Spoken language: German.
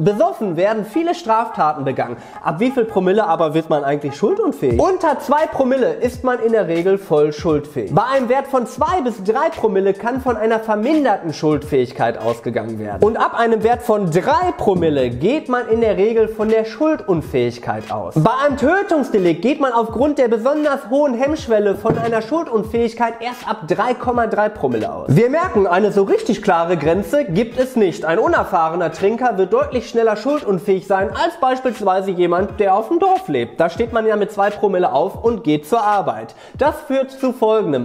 Besoffen werden viele Straftaten begangen. Ab wie viel Promille aber wird man eigentlich schuldunfähig? Unter 2 Promille ist man in der Regel voll schuldfähig. Bei einem Wert von 2 bis 3 Promille kann von einer verminderten Schuldfähigkeit ausgegangen werden. Und ab einem Wert von 3 Promille geht man in der Regel von der Schuldunfähigkeit aus. Bei einem Tötungsdelikt geht man aufgrund der besonders hohen Hemmschwelle von einer Schuldunfähigkeit erst ab 3,3 Promille aus. Wir merken, eine so richtig klare Grenze gibt es nicht. Ein unerfahrener Trinker wird deutlich schneller schuldunfähig sein als beispielsweise jemand, der auf dem Dorf lebt. Da steht man ja mit 2 Promille auf und geht zur Arbeit. Das führt zu folgendem.